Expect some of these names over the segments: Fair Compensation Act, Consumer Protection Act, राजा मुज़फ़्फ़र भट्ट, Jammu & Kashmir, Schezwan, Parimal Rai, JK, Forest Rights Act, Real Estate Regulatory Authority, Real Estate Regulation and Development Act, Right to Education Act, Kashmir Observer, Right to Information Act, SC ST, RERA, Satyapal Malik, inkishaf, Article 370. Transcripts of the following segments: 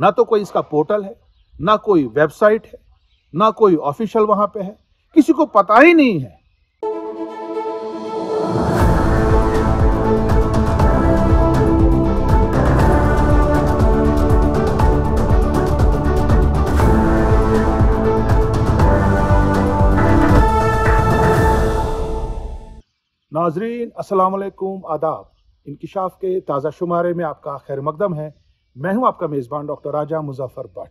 ना तो कोई इसका पोर्टल है, ना कोई वेबसाइट है, ना कोई ऑफिशियल वहां पे है, किसी को पता ही नहीं है। नाजरीन अस्सलाम वालेकुम, आदाब। इंकिशाफ के ताज़ा शुमारे में आपका खैर मकदम है। मैं हूं आपका मेज़बान डॉक्टर राजा मुज़फ़्फ़र भट्ट।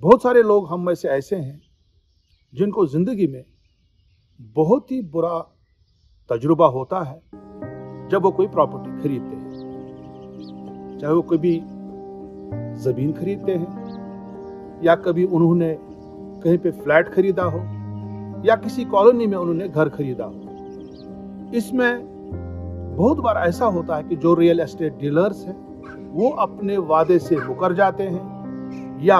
बहुत सारे लोग हम में से ऐसे हैं जिनको ज़िंदगी में बहुत ही बुरा तजुर्बा होता है जब वो कोई प्रॉपर्टी खरीदते हैं, चाहे वो कभी ज़मीन खरीदते हैं या कभी उन्होंने कहीं पे फ्लैट खरीदा हो या किसी कॉलोनी में उन्होंने घर खरीदा हो। इसमें बहुत बार ऐसा होता है कि जो रियल एस्टेट डीलर्स हैं वो अपने वादे से मुकर जाते हैं, या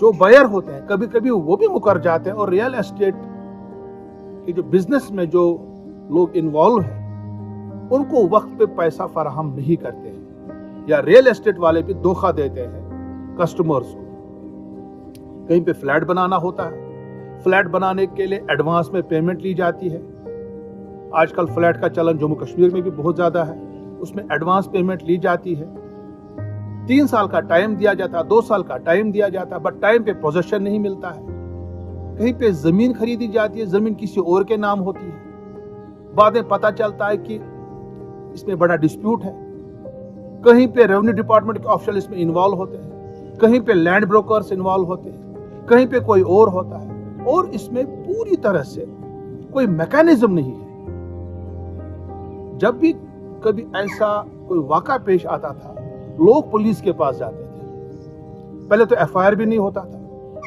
जो बायर होते हैं कभी कभी वो भी मुकर जाते हैं, और रियल एस्टेट के जो बिजनेस में जो लोग इन्वॉल्व हैं उनको वक्त पे पैसा फराहम नहीं करते हैं, या रियल एस्टेट वाले भी धोखा देते हैं कस्टमर्स को। कहीं पे फ्लैट बनाना होता है, फ्लैट बनाने के लिए एडवांस में पेमेंट ली जाती है। आजकल फ्लैट का चलन जम्मू कश्मीर में भी बहुत ज़्यादा है, उसमें एडवांस पेमेंट ली जाती है। 3 साल का टाइम दिया जाता है, 2 साल का टाइम दिया जाता है, बट टाइम पे पोजीशन नहीं मिलता है। कहीं पे ज़मीन खरीदी जाती है, ज़मीन किसी और के नाम होती है, बाद में पता चलता है कि इसमें बड़ा डिस्प्यूट है। कहीं पे रेवेन्यू डिपार्टमेंट के ऑफिशियल इसमें इन्वॉल्व होते हैं, कहीं पे लैंड ब्रोकर्स इन्वॉल्व होते हैं, कहीं पे कोई और होता है, और इसमें पूरी तरह से कोई मैकेनिज्म नहीं है। जब भी कभी ऐसा कोई वाक़ा पेश आता था, लोग पुलिस के पास जाते थे। पहले तो एफआईआर भी नहीं होता था,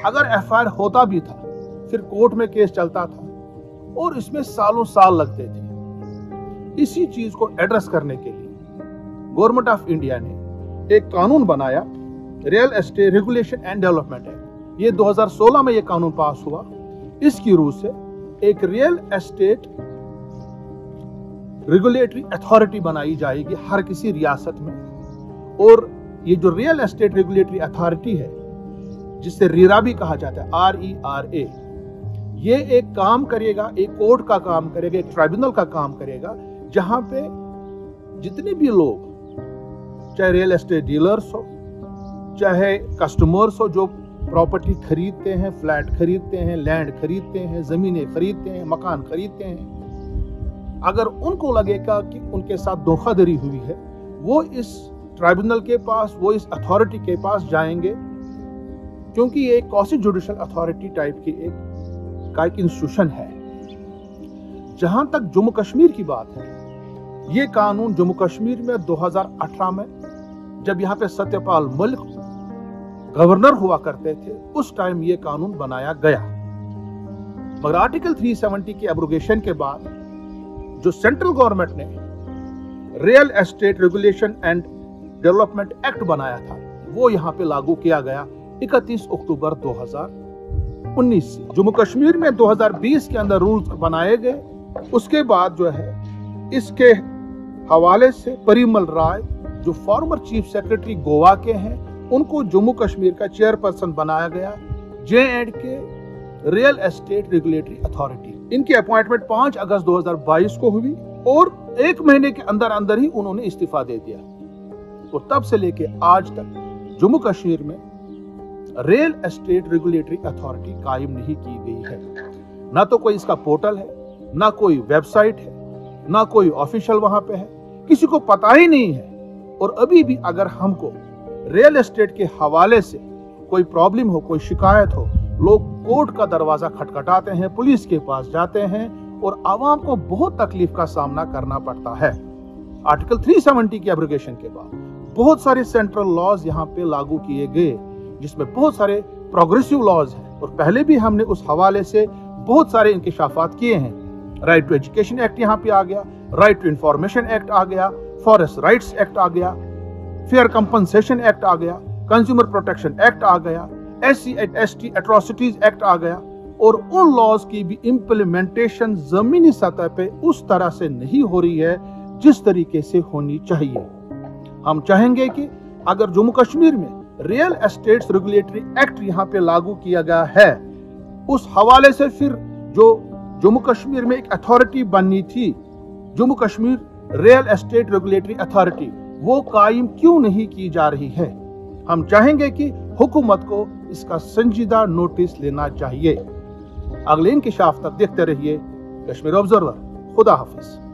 अगर एफआईआर होता भी था फिर कोर्ट में केस चलता था, और इसमें सालों साल लगते थे। इसी चीज़ को एड्रेस करने के लिए गवर्नमेंट ऑफ इंडिया ने एक कानून बनाया, real estate regulation and development act. ये 2016 में ये कानून पास हुआ। इसकी रूह से एक रियल एस्टेट रेगुलेटरी अथॉरिटी बनाई जाएगी हर किसी रियासत में। और ये जो रियल एस्टेट रेगुलेटरी अथॉरिटी है, जिसे रेरा भी कहा जाता है, RERA, ये एक काम करेगा, एक कोर्ट का काम करेगा, एक ट्राइब्यूनल का काम करेगा, जहां पे जितने भी लोग, चाहे रियल एस्टेट डीलर्स हो, चाहे कस्टमर्स हो जो प्रॉपर्टी खरीदते हैं, फ्लैट खरीदते हैं, लैंड खरीदते हैं, ज़मीनें खरीदते हैं, मकान खरीदते हैं, अगर उनको लगेगा कि उनके साथ धोखाधड़ी हुई है, वो इस ट्राइब्यूनल के पास, वो इस अथॉरिटी के पास जाएंगे, क्योंकि ये एक कॉसी जुडिशल अथॉरिटी टाइप की एक इंस्टीट्यूशन है। जहां तक जम्मू कश्मीर की बात है, ये कानून जम्मू कश्मीर में 2018 में, जब यहाँ पे सत्यपाल मलिक गवर्नर हुआ करते थे, उस टाइम ये कानून बनाया गया। मगर आर्टिकल 370 के एब्रोगेशन के बाद जो सेंट्रल गवर्नमेंट ने real estate regulation and development act बनाया था, वो यहाँ पे लागू किया गया 31 अक्टूबर 2019 से। जम्मू कश्मीर में 2020 के अंदर रूल्स बनाए गए। उसके बाद जो है, इसके हवाले से परिमल राय, जो फॉर्मर चीफ सेक्रेटरी गोवा के हैं, उनको जम्मू कश्मीर का चेयरपर्सन बनाया गया JK real estate regulatory authority. इनकी अपॉइंटमेंट 5 अगस्त 2022 को हुई, और 1 महीने के अंदर अंदर ही उन्होंने इस्तीफा दे दिया। तो तब से लेके आज तक जम्मू कश्मीर में रियल एस्टेट रेगुलेटरी अथॉरिटी कायम नहीं की गई है। ना तो कोई इसका पोर्टल है, ना कोई वेबसाइट है, ना कोई ऑफिशियल वहां पे है, किसी को पता ही नहीं है। और अभी भी अगर हमको रियल एस्टेट के हवाले से कोई प्रॉब्लम हो, कोई शिकायत हो, लोग कोर्ट का दरवाज़ा खटखटाते हैं, पुलिस के पास जाते हैं, और आवाम को बहुत तकलीफ का सामना करना पड़ता है। आर्टिकल 370 की एब्रोगेशन के बाद बहुत सारे सेंट्रल लॉज यहाँ पे लागू किए गए, जिसमें बहुत सारे प्रोग्रेसिव लॉज हैं, और पहले भी हमने उस हवाले से बहुत सारे इंकिशाफात किए हैं। राइट टू एजुकेशन एक्ट यहाँ पे आ गया, राइट टू इंफॉर्मेशन एक्ट आ गया, फॉरेस्ट राइट्स एक्ट आ गया, फेयर कंपनसेशन एक्ट आ गया, कंज्यूमर प्रोटेक्शन एक्ट आ गया, SC ST एट्रॉसिटीज एक्ट आ गया। और उन लॉज की भी इम्प्लीमेंटेशन जमीनी सतह पे उस तरह से नहीं हो रही है जिस तरीके से होनी चाहिए। हम चाहेंगे कि अगर जम्मू कश्मीर में रियल एस्टेट्स रेगुलेटरी एक्ट यहाँ पे लागू किया गया है, उस हवाले से फिर जो जम्मू कश्मीर में एक अथॉरिटी बननी थी, Jammu Kashmir real estate regulatory authority, वो कायम क्यों नहीं की जा रही है? हम चाहेंगे कि हुकूमत को इसका संजीदा नोटिस लेना चाहिए। अगले इंकिशाफ तक देखते रहिए कश्मीर ऑब्जर्वर। खुदा हाफिज।